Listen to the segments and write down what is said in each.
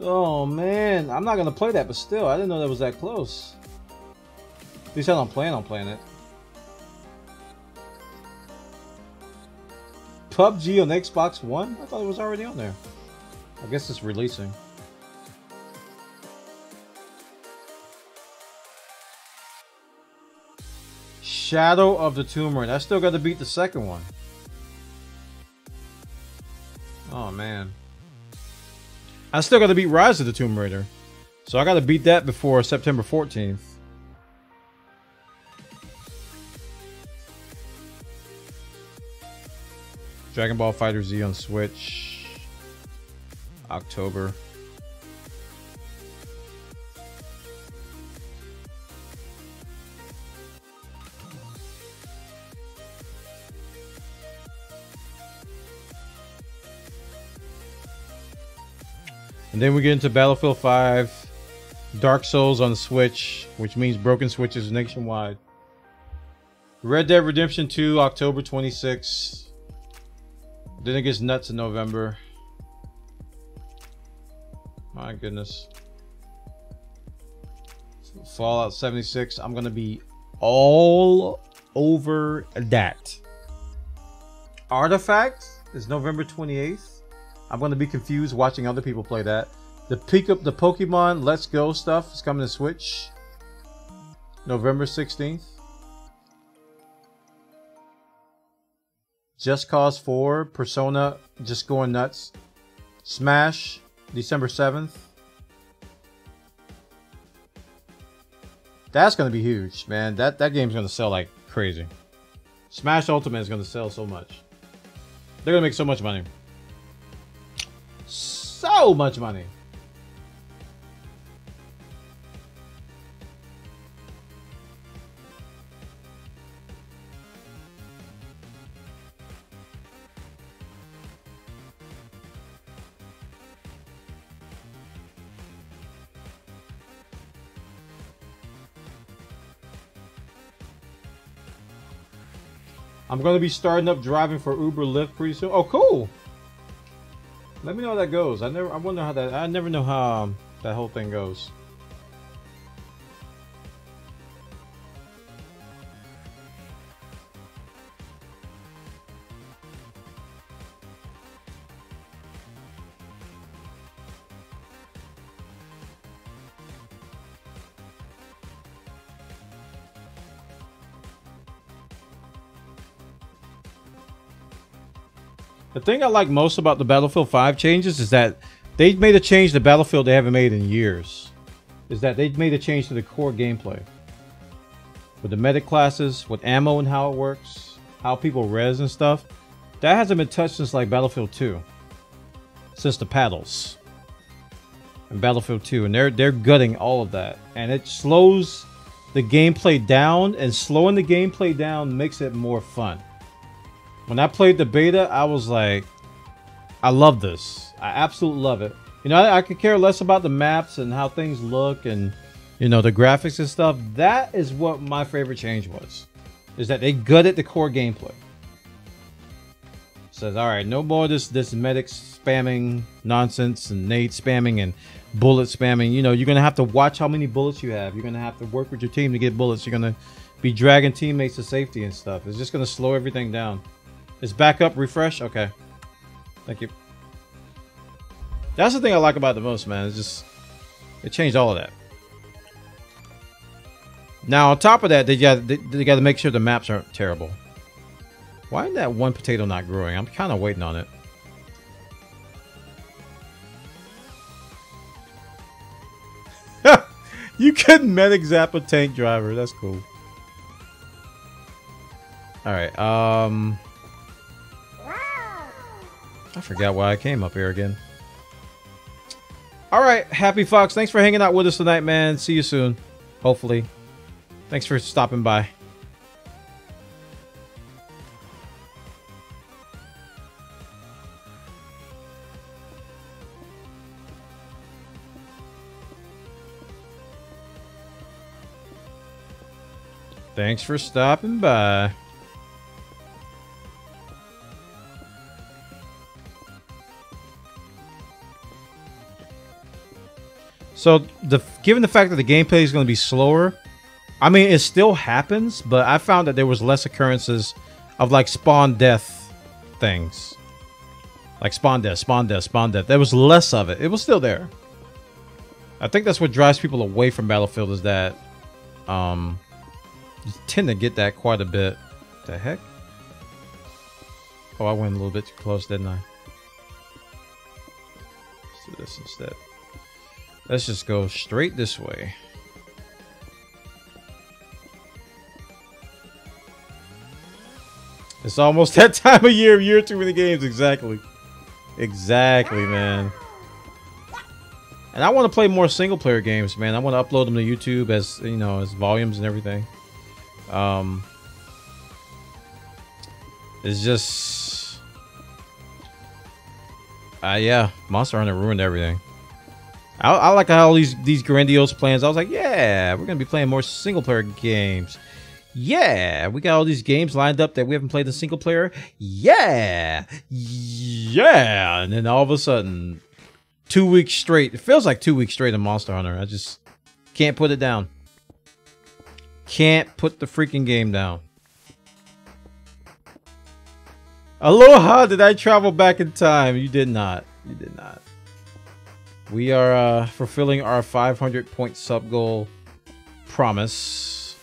Oh man, I'm not gonna play that, but still, I didn't know that was that close. At least I don't plan on playing it. PUBG on Xbox One? I thought it was already on there. I guess it's releasing. Shadow of the Tomb Raider. I still got to beat the second one. Oh man. I still got to beat Rise of the Tomb Raider. So I got to beat that before September 14th. Dragon Ball Fighter Z on Switch. October. And then we get into Battlefield 5, Dark Souls on Switch, which means broken switches nationwide. Red Dead Redemption 2, October 26th. Then it gets nuts in November. My goodness. Fallout 76, I'm going to be all over that. Artifact is November 28th. I'm going to be confused watching other people play that. The pick up the Pokemon Let's Go stuff is coming to Switch. November 16th. Just Cause 4. Persona just going nuts. Smash. December 7th. That's going to be huge, man. That game's going to sell like crazy. Smash Ultimate is going to sell so much. They're going to make so much money. So much money. I'm going to be starting up driving for Uber Lyft pretty soon. Oh, cool. Let me know how that goes. I never know how that whole thing goes. The thing I like most about the Battlefield 5 changes is that they made a change to Battlefield they haven't made in years. Is that they made a change to the core gameplay. With the medic classes, with ammo and how it works, how people res and stuff. That hasn't been touched since like Battlefield 2. Since the paddles. And Battlefield 2. And they're gutting all of that. And it slows the gameplay down. And slowing the gameplay down makes it more fun. When I played the beta, I was like, I love this. I absolutely love it. You know, I could care less about the maps and how things look and, you know, the graphics and stuff. That is what my favorite change was, is that they gutted the core gameplay. Says, all right, no more this medic spamming nonsense and nade spamming and bullet spamming. You know, you're going to have to watch how many bullets you have. You're going to have to work with your team to get bullets. You're going to be dragging teammates to safety and stuff. It's just going to slow everything down. It's back up, refresh. Okay. Thank you. That's the thing I like about it the most, man. It's just, it changed all of that. Now, on top of that, they got to make sure the maps aren't terrible. Why is that one potato not growing? I'm kind of waiting on it. You couldn't medic zap a tank driver. That's cool. All right. I forgot why I came up here again. All right, Happy Fox, thanks for hanging out with us tonight, man. See you soon, hopefully. Thanks for stopping by. Thanks for stopping by. So, given the fact that the gameplay is going to be slower, I mean, it still happens, but I found that there was less occurrences of, like, spawn death things. Like, spawn death. There was less of it. It was still there. I think that's what drives people away from Battlefield, is that you tend to get that quite a bit. What the heck? Oh, I went a little bit too close, didn't I? Let's do this instead. Let's just go straight this way. It's almost that time of year. Year too many games. Exactly. Exactly, man. And I want to play more single-player games, man. I want to upload them to YouTube as, you know, as volumes and everything. It's just... yeah. Monster Hunter ruined everything. I like how all these grandiose plans. I was like, yeah, we're going to be playing more single-player games. Yeah, we got all these games lined up that we haven't played the single-player. Yeah. Yeah. And then all of a sudden... 2 weeks straight. It feels like 2 weeks straight in Monster Hunter. I just can't put it down. Can't put the freaking game down. Aloha, did I travel back in time? You did not. You did not. We are fulfilling our 500-point sub goal promise.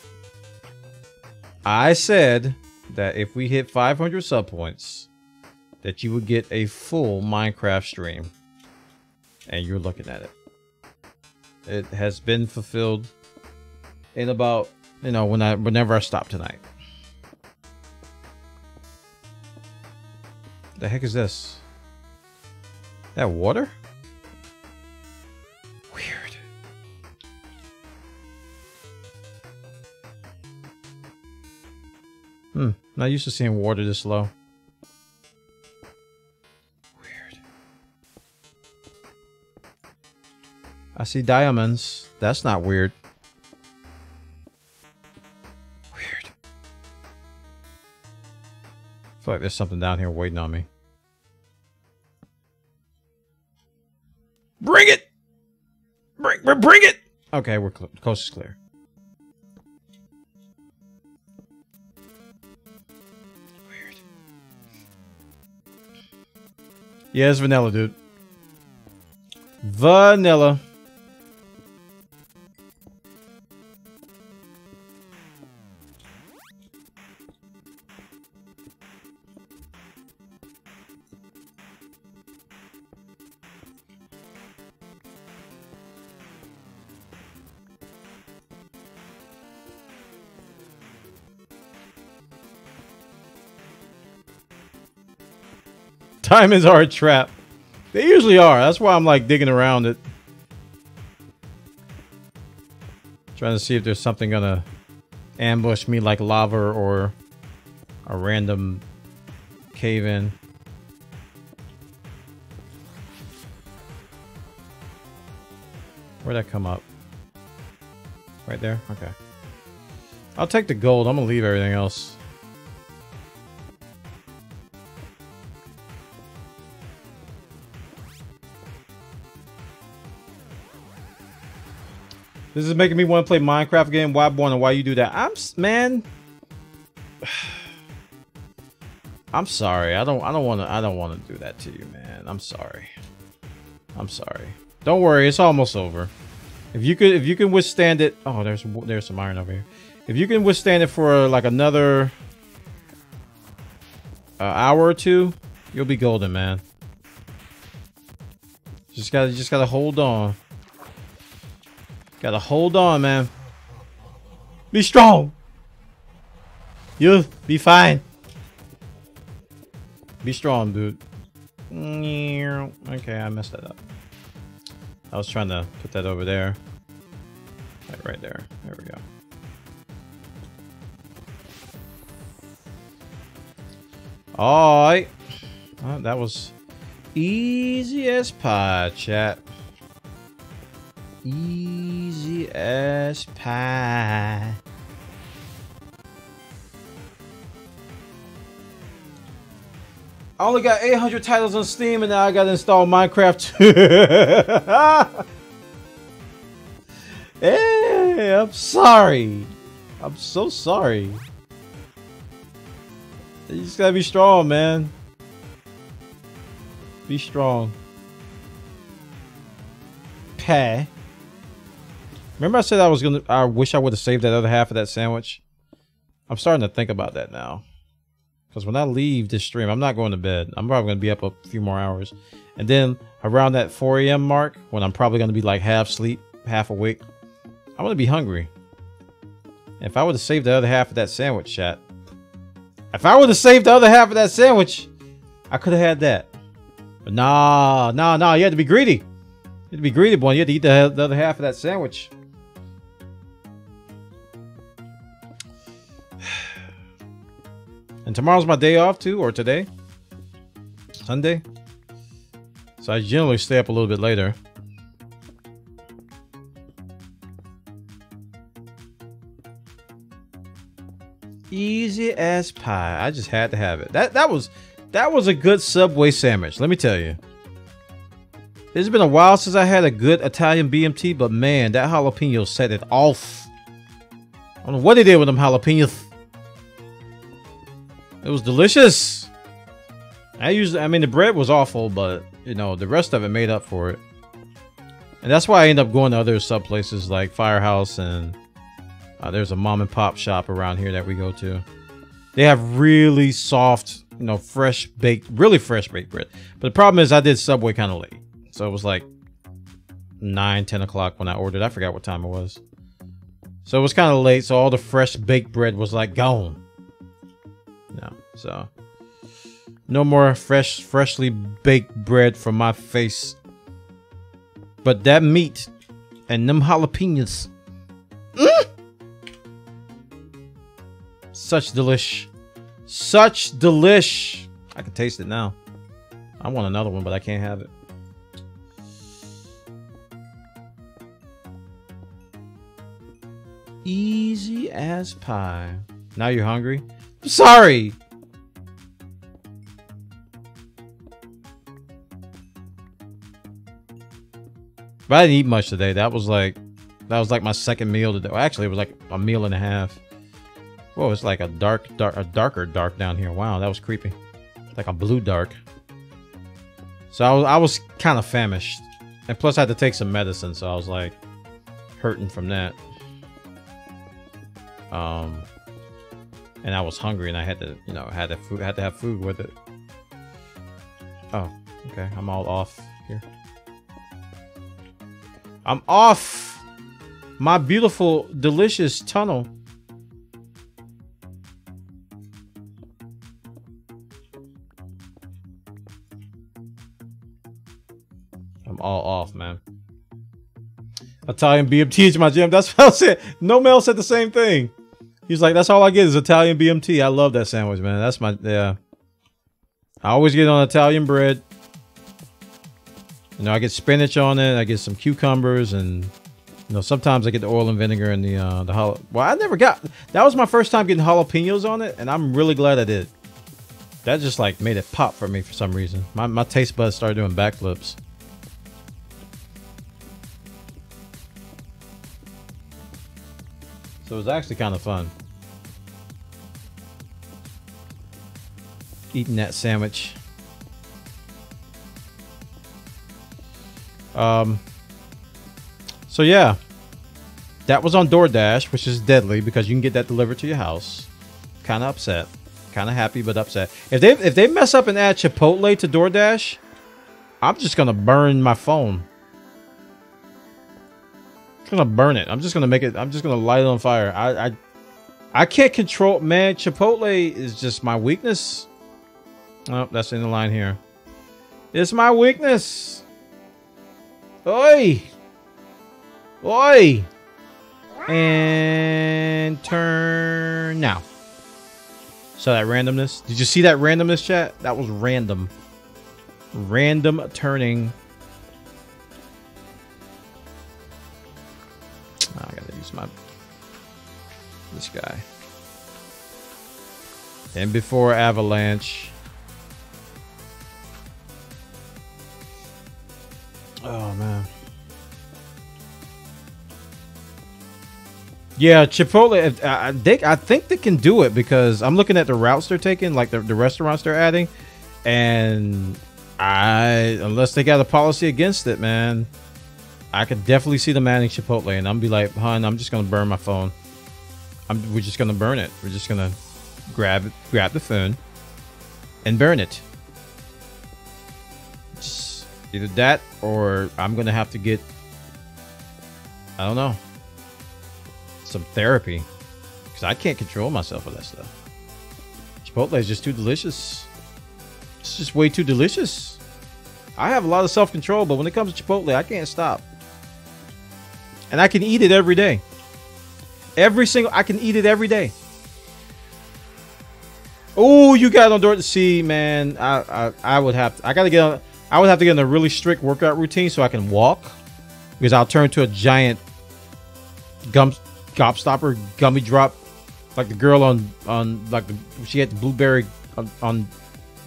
I said that if we hit 500 sub points, that you would get a full Minecraft stream. And you're looking at it. It has been fulfilled in about, you know, whenever I stop tonight. The heck is this? That water? Weird. Not used to seeing water this low. I see diamonds. That's not weird. Weird. I feel like there's something down here waiting on me. Bring it! Bring it! Okay, we're coast is clear. Weird. Yeah, it's vanilla, dude. Vanilla. Time is our trap. They usually are. That's why I'm like digging around it. Trying to see if there's something gonna ambush me like lava or a random cave-in. Where'd that come up? Right there? Okay. I'll take the gold. I'm gonna leave everything else. This is making me want to play Minecraft again. Why Bwana? Why you do that? Man. I'm sorry. I don't want to do that to you, man. I'm sorry. I'm sorry. Don't worry. It's almost over. If you can withstand it. Oh, there's some iron over here. If you can withstand it for like another hour or two, you'll be golden, man. Just gotta hold on. Gotta hold on, man. Be strong. You'll be fine. Be strong, dude. Okay, I messed that up. I was trying to put that over there. Like right there. There we go. All right. Well, that was easy as pie, chat. Easy as pie. I only got 800 titles on Steam and now I gotta install Minecraft 2. Hey, I'm sorry. I'm so sorry. You just gotta be strong, man. Be strong. Okay. Remember I said I was gonna, I wish I would have saved that other half of that sandwich? I'm starting to think about that now. Because when I leave this stream, I'm not going to bed. I'm probably going to be up a few more hours. And then around that 4 a.m. mark, when I'm probably going to be like half asleep, half awake, I'm going to be hungry. And if I would have saved the other half of that sandwich, chat. If I would have saved the other half of that sandwich, I could have had that. But nah, nah, nah. You had to be greedy. You had to be greedy, boy. You had to eat the other half of that sandwich. And tomorrow's my day off too, or today, Sunday. So I generally stay up a little bit later. Easy as pie. I just had to have it. That was a good Subway sandwich. Let me tell you. It's been a while since I had a good Italian BMT, but man, that jalapeno set it off. I don't know what they did with them jalapenos. It was delicious. I mean, the bread was awful, but you know, the rest of it made up for it. And that's why I end up going to other sub places like Firehouse, and there's a mom and pop shop around here that we go to. They have really soft, you know, fresh baked, really fresh baked bread. But the problem is I did Subway kind of late. So it was like 9, 10 o'clock when I ordered. I forgot what time it was. So it was kind of late. So all the fresh baked bread was like gone. No, so no more freshly baked bread for my face. But that meat and them jalapenos, such delish. I can taste it now. I want another one, but I can't have it. Easy as pie. Now you're hungry? Sorry. But I didn't eat much today. That was like my second meal today. Well, actually, it was like a meal and a half. Whoa, it's like a darker dark down here. Wow, that was creepy. Like a blue dark. So I was kind of famished. And plus I had to take some medicine, so I was like hurting from that. And I was hungry, and I had to, you know, had to have food with it. Oh, okay. I'm all off here. I'm off my beautiful, delicious tunnel. I'm all off, man. Italian BMT is my jam. That's what I said. No mail said the same thing. He's like, that's all I get is Italian BMT. I love that sandwich, man. That's my, yeah. I always get on Italian bread. You know, I get spinach on it. I get some cucumbers, and you know, sometimes I get the oil and vinegar and the jalapeno. Well, I never got, that was my first time getting jalapenos on it, and I'm really glad I did. That just like made it pop for me for some reason. My taste buds started doing backflips. So it was actually kind of fun. Eating that sandwich. So yeah, that was on DoorDash, which is deadly because you can get that delivered to your house. Kind of upset, kind of happy, but upset. If they mess up and add Chipotle to DoorDash, I'm just going to burn my phone. Gonna burn it. I'm just gonna make it. I'm just gonna light it on fire. I can't control, man. Chipotle is just my weakness. Oh, that's in the line here. It's my weakness. Oi, oi, and turn now. So that randomness. Did you see that randomness, chat? That was random. Random turning. I gotta use my this guy. And before avalanche. Oh man. Yeah, Chipotle, I think they can do it because I'm looking at the routes they're taking, like the restaurants they're adding, and unless they got a policy against it, man, I could definitely see them adding Chipotle, and I'm be like, "Hun, I'm just gonna burn my phone. We're just gonna burn it. We're just gonna grab the phone, and burn it." It's either that, or I'm gonna have to get, I don't know, some therapy, because I can't control myself with that stuff. Chipotle is just too delicious. It's just way too delicious. I have a lot of self-control, but when it comes to Chipotle, I can't stop. And I can eat it every day. I can eat it every day. Oh, you got on DoorDash. See, man, I would have to get in a really strict workout routine so I can walk, because I'll turn to a giant gobstopper, gummy drop, like the girl she had the blueberry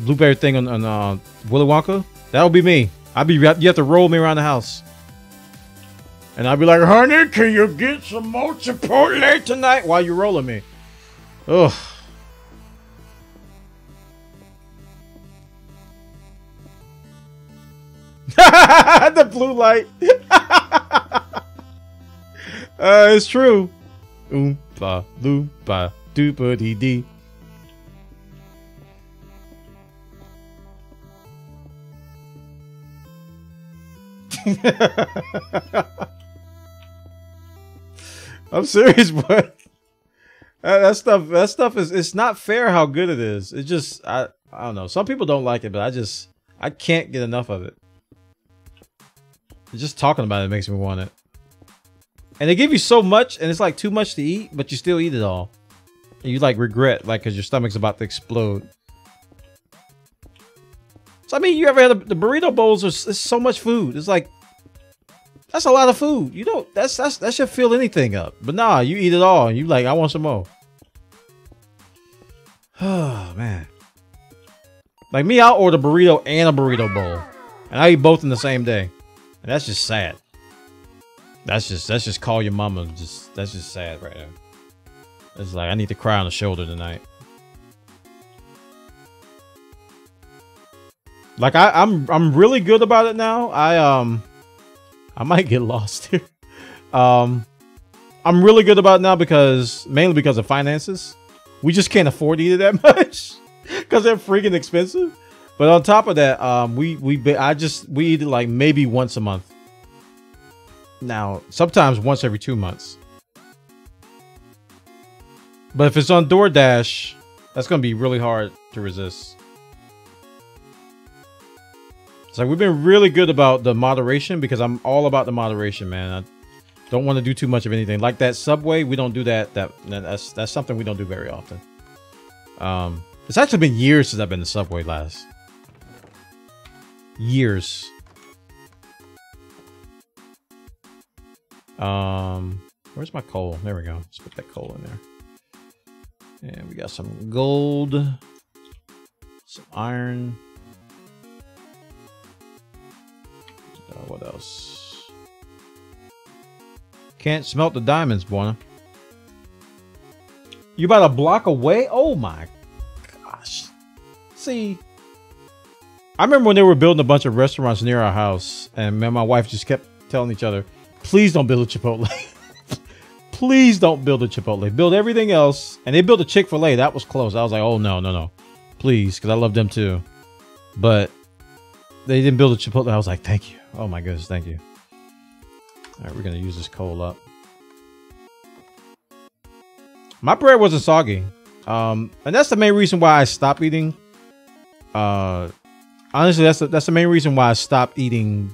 blueberry thing on Willy Wonka. That'll be me. You have to roll me around the house, and I'll be like, "Honey, can you get some more Chipotle tonight?" While you're rolling me. Ugh. The blue light. It's true. Oompa loompa doopa dee dee. I'm serious, but that stuff is, it's not fair how good it is. It's just, I don't know. Some people don't like it, but I can't get enough of it. Just talking about it makes me want it. And they give you so much, and it's like too much to eat, but you still eat it all. And you like regret, like, because your stomach's about to explode. So I mean, you ever had the burrito bowls? It's so much food. It's like, that's a lot of food. You know, that should fill anything up. But nah, you eat it all, and you like, I want some more. Oh man. Like me, I'll order burrito and a burrito bowl, and I eat both in the same day, and that's just sad. That's just call your mama. That's just sad right there. It's like, I need to cry on the shoulder tonight. Like I'm really good about it now. I might get lost here. I'm really good about it now mainly because of finances. We just can't afford to eat it that much because they're freaking expensive. But on top of that, we eat it like maybe once a month. Now, sometimes once every 2 months. But if it's on DoorDash, that's going to be really hard to resist. It's like, we've been really good about the moderation, because I'm all about the moderation, man. I don't want to do too much of anything. Like that Subway, we don't do that. That's something we don't do very often. It's actually been years since I've been to Subway last. Years. Where's my coal? There we go. Let's put that coal in there. And we got some gold, some iron. What else? Can't smelt the diamonds, Bwana. You about a block away? Oh my gosh. See, I remember when they were building a bunch of restaurants near our house, and me and my wife just kept telling each other, please don't build a Chipotle. Please don't build a Chipotle. Build everything else. And they built a Chick-fil-A. That was close. I was like, oh, no. Please, because I love them too. But they didn't build a Chipotle. I was like, thank you. Oh, my goodness. Thank you. All right, we're going to use this coal up. My bread wasn't soggy. And that's the main reason why I stopped eating. Honestly, that's the main reason why I stopped eating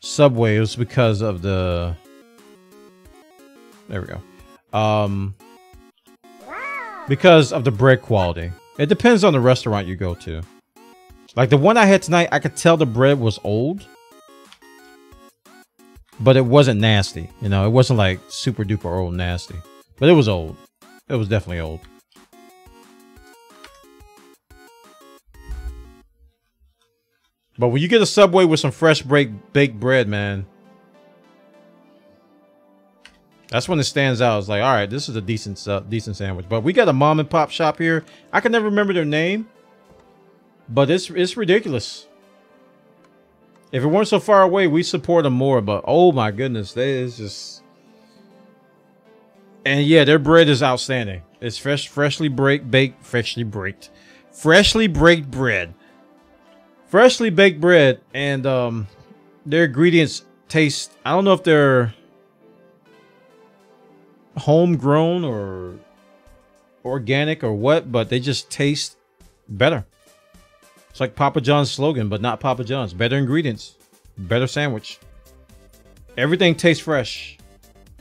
Subway. It was because of the, there we go, because of the bread quality. It depends on the restaurant you go to. Like the one I had tonight, I could tell the bread was old, but it wasn't nasty, you know. It wasn't like super duper old nasty, but it was old. It was definitely old. But when you get a Subway with some fresh baked bread, man, That's when it stands out. It's like, all right, this is a decent sandwich. But we got a mom and pop shop here. I can never remember their name, but it's ridiculous. If it weren't so far away, we support them more. But oh my goodness, it's just. And yeah, their bread is outstanding. It's freshly baked bread. Freshly baked bread, and their ingredients taste. I don't know if they're homegrown or organic or what, but they just taste better. It's like Papa John's slogan, but not Papa John's. Better ingredients, better sandwich. Everything tastes fresh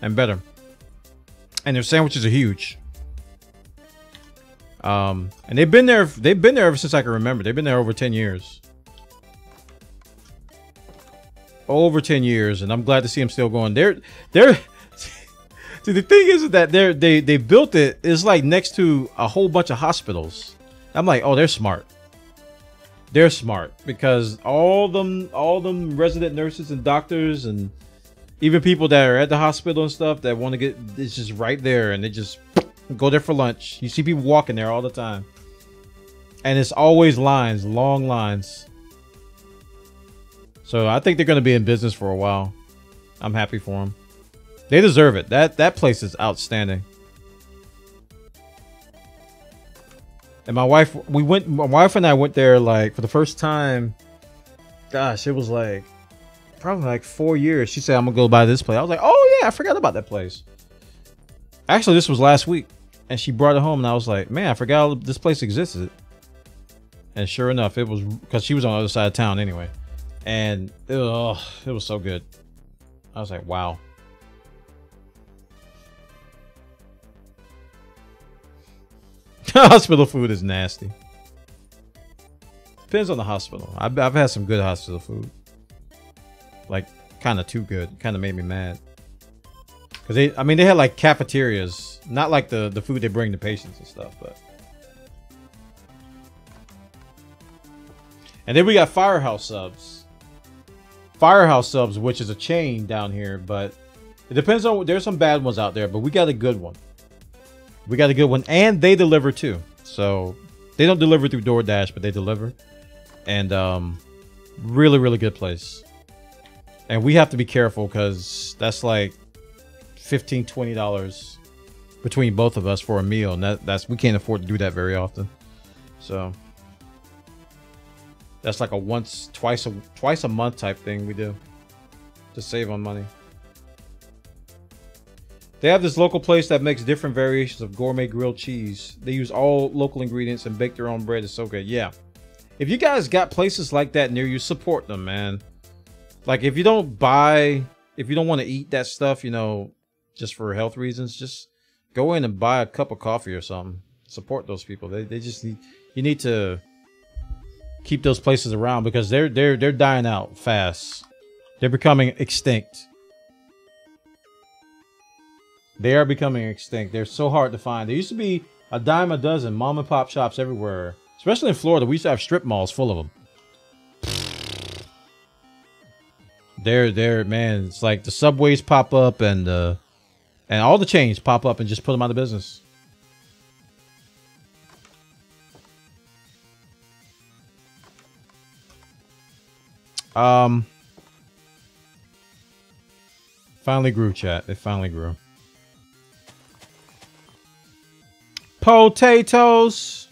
and better. And their sandwiches are huge. And they've been there ever since I can remember. They've been there over 10 years. Over 10 years, and I'm glad to see them still going. They're See, the thing is that they built it. It's like next to a whole bunch of hospitals. I'm like, oh, they're smart. They're smart, because all them resident nurses and doctors and even people that are at the hospital and stuff that want to get, it's just right there, and they just go there for lunch. You see people walking there all the time. And it's always lines, long lines. So I think they're going to be in business for a while. I'm happy for them. They deserve it. That place is outstanding. And my wife and I went there like for the first time. Gosh, it was like probably like 4 years. She said, I'm going to go buy this place. I was like, oh yeah, I forgot about that place. Actually, this was last week, and she brought it home, and I was like, man, I forgot this place existed. And sure enough, it was, because she was on the other side of town anyway. And it was so good. I was like, wow. Hospital food is nasty. Depends on the hospital. I've had some good hospital food. Like, kind of too good. Kind of made me mad. Because they had like cafeterias, not like the food they bring to patients and stuff, but. And then we got Firehouse subs. Firehouse subs, which is a chain down here, but it depends on, there's some bad ones out there, but we got a good one. We got a good one, and they deliver too. So they don't deliver through DoorDash, but they deliver. And really, really good place. And we have to be careful, because that's like $15, $20 between both of us for a meal, and we can't afford to do that very often. So that's like a twice a month type thing we do to save on money. They have this local place that makes different variations of gourmet grilled cheese. They use all local ingredients and bake their own bread. It's so good. Yeah. If you guys got places like that near you, support them, man. Like, if you don't want to eat that stuff, you know, just for health reasons, just go in and buy a cup of coffee or something. Support those people. They just need, you need to keep those places around, because they're dying out fast. They're becoming extinct. They are becoming extinct. They're so hard to find. There used to be a dime a dozen mom and pop shops everywhere, especially in Florida. We used to have strip malls full of them. They're man. It's like the Subways pop up, and all the chains pop up and just put them out of business. Finally grew, chat. It finally grew. Potatoes.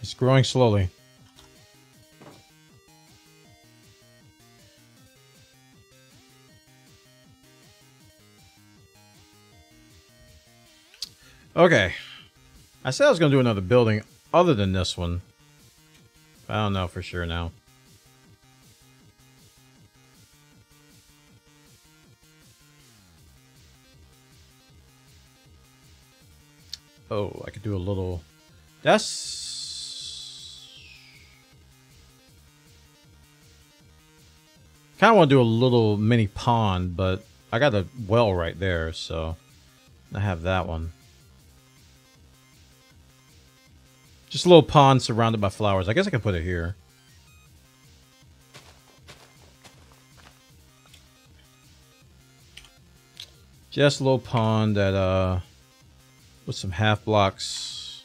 It's growing slowly. Okay. I said I was going to do another building other than this one. I don't know for sure now. Oh, I could do a little. That's kind of want to do a little mini pond, but I got a well right there, so I have that one. Just a little pond surrounded by flowers. I guess I can put it here. Just a little pond that with some half blocks.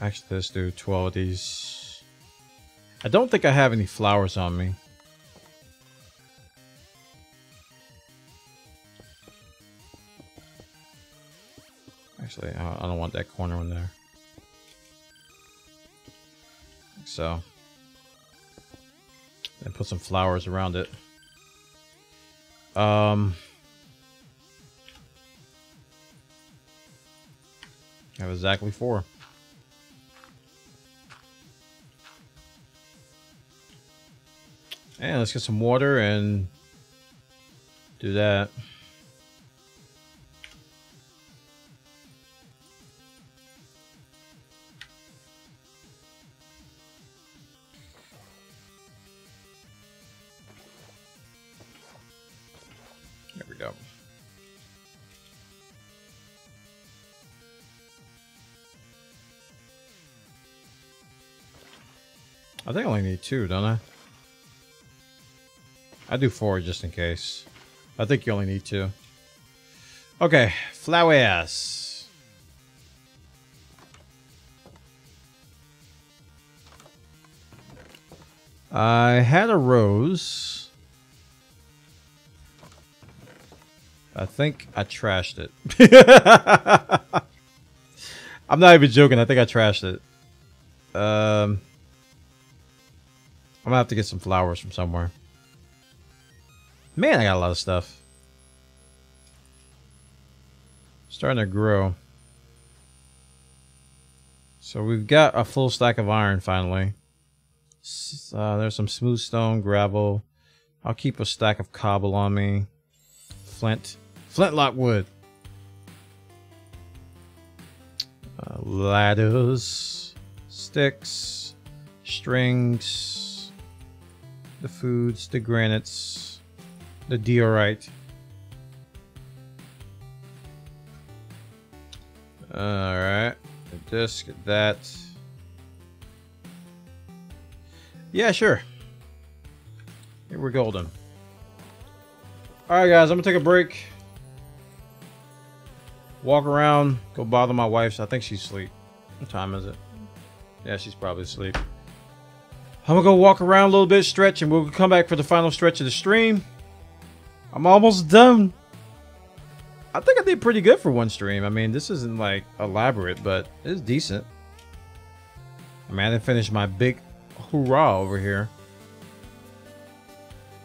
Actually, let's do 12 of these. I don't think I have any flowers on me. Actually, I don't want that corner in there. So, and put some flowers around it. I have exactly 4. And let's get some water and do that. I think I only need 2, don't I? I do 4 just in case. I think you only need 2. Okay, flowers. I had a rose. I think I trashed it. I'm not even joking. I think I trashed it. I'm gonna have to get some flowers from somewhere. Man, I got a lot of stuff. Starting to grow. So we've got a full stack of iron finally. There's some smooth stone, gravel. I'll keep a stack of cobble on me. Flintlock wood. Ladders. Sticks. Strings. The foods, the granites, the diorite. Alright. Get this, get that. Yeah, sure. Here we're golden. Alright guys, I'm gonna take a break. Walk around, go bother my wife. So I think she's asleep. What time is it? Yeah, she's probably asleep. I'm gonna go walk around a little bit, stretch, and we'll come back for the final stretch of the stream. I'm almost done. I think I did pretty good for one stream. I mean, this isn't like elaborate, but it's decent. I mean, I didn't finish my big hoorah over here.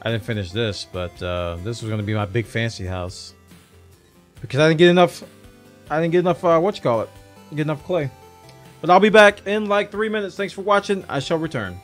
I didn't finish this, but this was gonna be my big fancy house because I didn't get enough. I didn't get enough. What you call it? Get enough clay. But I'll be back in like 3 minutes. Thanks for watching. I shall return.